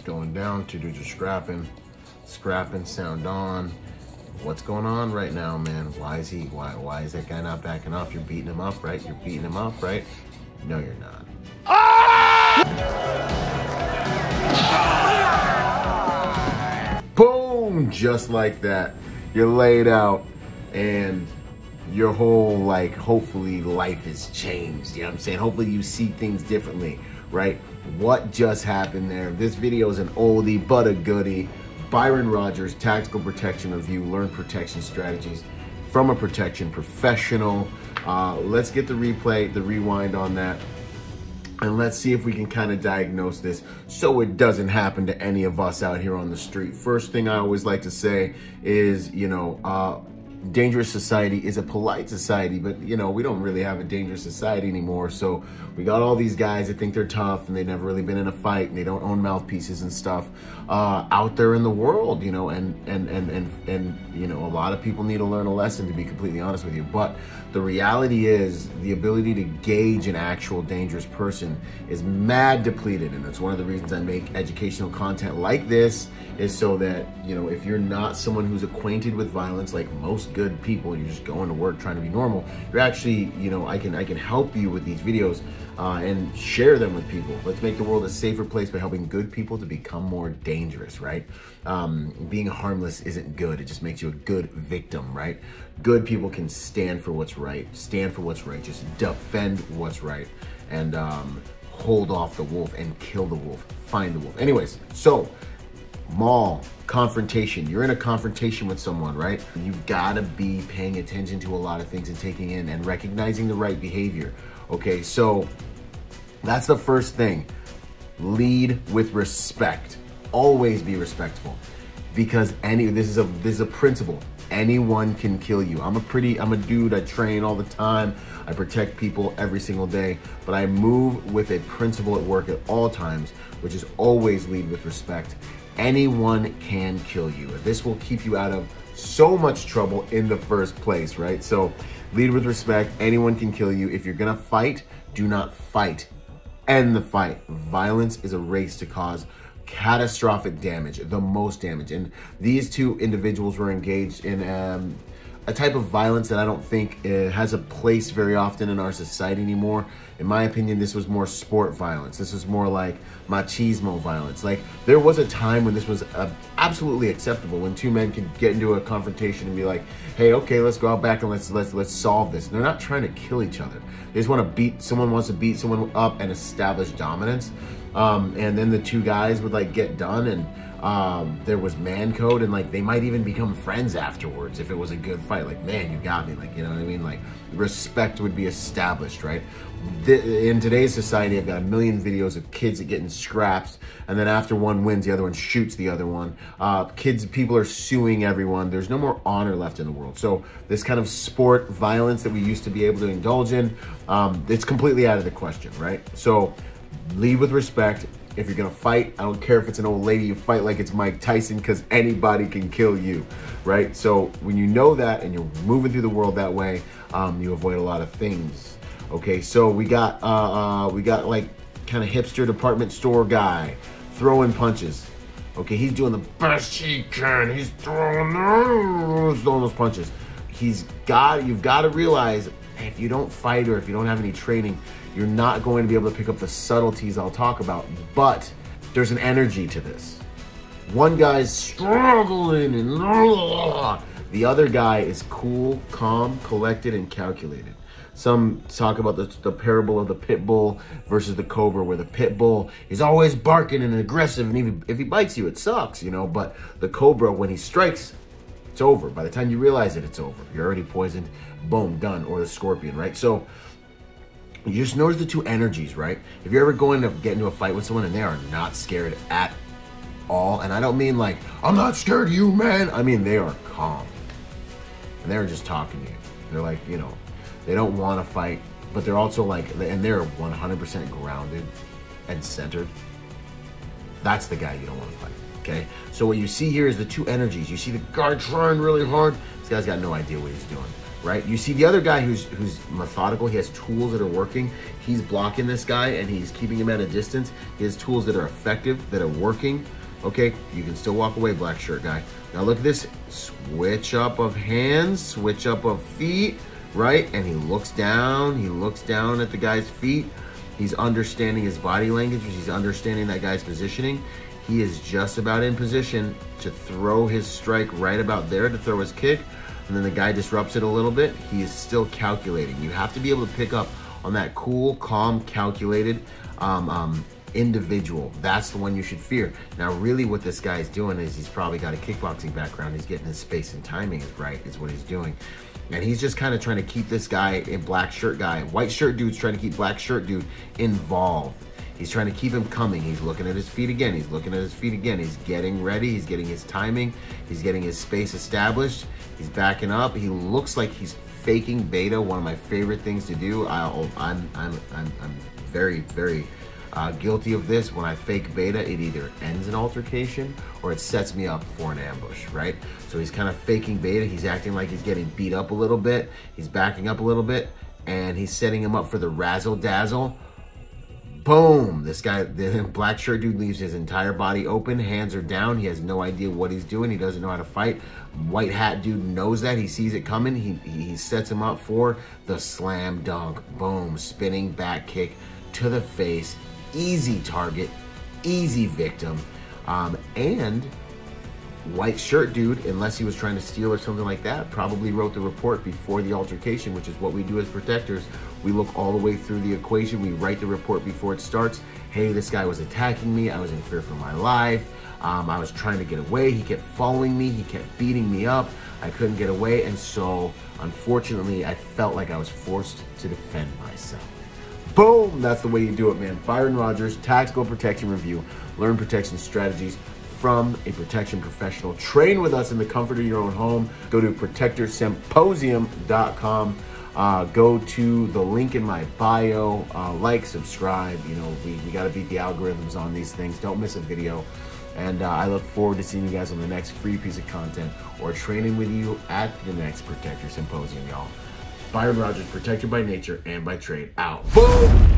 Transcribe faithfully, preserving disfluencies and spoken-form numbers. scraps going down, two dudes are scrapping, scrapping, sound on. What's going on right now, man? Why is he, why, why is that guy not backing off? You're beating him up, right? You're beating him up, right? No, you're not. Ah! Boom! Just like that. You're laid out and your whole, like, hopefully life is changed. You know what I'm saying? Hopefully you see things differently, right? What just happened there? This video is an oldie but a goodie. Byron Rodgers, Tactical Protection Review, Learn Protection Strategies from a Protection Professional. Uh, let's get the replay, the rewind on that. And let's see if we can kind of diagnose this so it doesn't happen to any of us out here on the street. First thing I always like to say is, you know, uh, dangerous society is a polite society, but you know, we don't really have a dangerous society anymore. So we got all these guys that think they're tough and they've never really been in a fight and they don't own mouthpieces and stuff uh, out there in the world, you know, and, and, and, and, and, you know, a lot of people need to learn a lesson, to be completely honest with you. But the reality is the ability to gauge an actual dangerous person is mad depleted. And that's one of the reasons I make educational content like this, is so that, you know, if you're not someone who's acquainted with violence, like most good people, you're just going to work trying to be normal, you're actually, you know, I can I can help you with these videos uh, and share them with people. Let's make the world a safer place by helping good people to become more dangerous, right? Um, being harmless isn't good. It just makes you a good victim, right? Good people can stand for what's right, stand for what's righteous, defend what's right, and um, hold off the wolf and kill the wolf, find the wolf. Anyways, so Maul, confrontation. You're in a confrontation with someone, right? You've got to be paying attention to a lot of things and taking in and recognizing the right behavior. Okay, so that's the first thing. Lead with respect. Always be respectful, because any this is a this is a principle. Anyone can kill you. I'm a pretty, I'm a dude, I train all the time. I protect people every single day, but I move with a principle at work at all times, which is always lead with respect. Anyone can kill you. This will keep you out of so much trouble in the first place, right? So lead with respect. Anyone can kill you. If you're gonna fight, do not fight. End the fight. Violence is a race to cause catastrophic damage, the most damage. And these two individuals were engaged in um, a type of violence that I don't think uh, has a place very often in our society anymore. In my opinion, this was more sport violence. This was more like machismo violence. Like, there was a time when this was uh, absolutely acceptable, when two men could get into a confrontation and be like, hey, okay, let's go out back and let's let's let's solve this. And they're not trying to kill each other. They just want to beat, someone wants to beat someone up and establish dominance. Um, and then the two guys would like get done, and um, there was man code, and like they might even become friends afterwards if it was a good fight. Like, man, you got me. Like, you know what I mean? Like, respect would be established, right? In today's society, I've got a million videos of kids that get in scraps, and then after one wins, the other one shoots the other one. Uh, kids, people are suing everyone. There's no more honor left in the world. So this kind of sport violence that we used to be able to indulge in, um, it's completely out of the question, right? So lead with respect. If you're gonna fight, I don't care if it's an old lady, you fight like it's Mike Tyson, because anybody can kill you, right? So when you know that and you're moving through the world that way, um, you avoid a lot of things. Okay, so we got uh, uh, we got like kind of hipster department store guy throwing punches. Okay, he's doing the best he can. He's throwing, he's throwing those punches. He's got, you've got to realize, if you don't fight or if you don't have any training, you're not going to be able to pick up the subtleties I'll talk about, but there's an energy to this. One guy's struggling and the other guy is cool, calm, collected, and calculated. Some talk about the, the parable of the pit bull versus the cobra, where the pit bull is always barking and aggressive, and even if he bites you, it sucks, you know, but the cobra, when he strikes, it's over. By the time you realize it, it's over. You're already poisoned, boom, done. Or the scorpion, right? So you just notice the two energies, right? If you're ever going to get into a fight with someone and they are not scared at all, and I don't mean like, I'm not scared of you, man. I mean, they are calm. And they're just talking to you. They're like, you know, they don't want to fight, but they're also like, and they're one hundred percent grounded and centered. That's the guy you don't want to fight, okay? So what you see here is the two energies. You see the guy trying really hard. This guy's got no idea what he's doing. right? You see the other guy who's who's methodical, he has tools that are working. He's blocking this guy and he's keeping him at a distance. He has tools that are effective, that are working. Okay, you can still walk away, black shirt guy. Now look at this, switch up of hands, switch up of feet, right? And he looks down, he looks down at the guy's feet. He's understanding his body language, he's understanding that guy's positioning. He is just about in position to throw his strike right about there, to throw his kick, and then the guy disrupts it a little bit. He is still calculating. You have to be able to pick up on that cool, calm, calculated um, um, individual. That's the one you should fear. Now really what this guy is doing is he's probably got a kickboxing background. He's getting his space and timing is right, is what he's doing. And he's just kind of trying to keep this guy, a black shirt guy, white shirt dude's trying to keep black shirt dude involved. He's trying to keep him coming. He's looking at his feet again. He's looking at his feet again. He's getting ready. He's getting his timing. He's getting his space established. He's backing up. He looks like he's faking beta. One of my favorite things to do. I'll, I'm, I'm, I'm, I'm very, very uh, guilty of this. When I fake beta, it either ends an altercation or it sets me up for an ambush, right? So he's kind of faking beta. He's acting like he's getting beat up a little bit. He's backing up a little bit, and he's setting him up for the razzle dazzle. Boom, this guy, the black shirt dude leaves his entire body open, hands are down, he has no idea what he's doing, he doesn't know how to fight. White hat dude knows that, he sees it coming, he, he sets him up for the slam dunk. Boom, spinning back kick to the face, easy target, easy victim. Um, and white shirt dude, unless he was trying to steal or something like that, probably wrote the report before the altercation, which is what we do as protectors. We look all the way through the equation. We write the report before it starts. Hey, this guy was attacking me. I was in fear for my life. Um, I was trying to get away. He kept following me. He kept beating me up. I couldn't get away. And so, unfortunately, I felt like I was forced to defend myself. Boom! That's the way you do it, man. Byron Rodgers, Tactical Protection Review. Learn protection strategies from a protection professional. Train with us in the comfort of your own home. Go to protector symposium dot com. Uh, go to the link in my bio, uh, like, subscribe. You know, we, we got to beat the algorithms on these things. Don't miss a video. And uh, I look forward to seeing you guys on the next free piece of content or training with you at the next Protector Symposium, y'all. Byron Rodgers, protected by nature and by trade, out. Boom!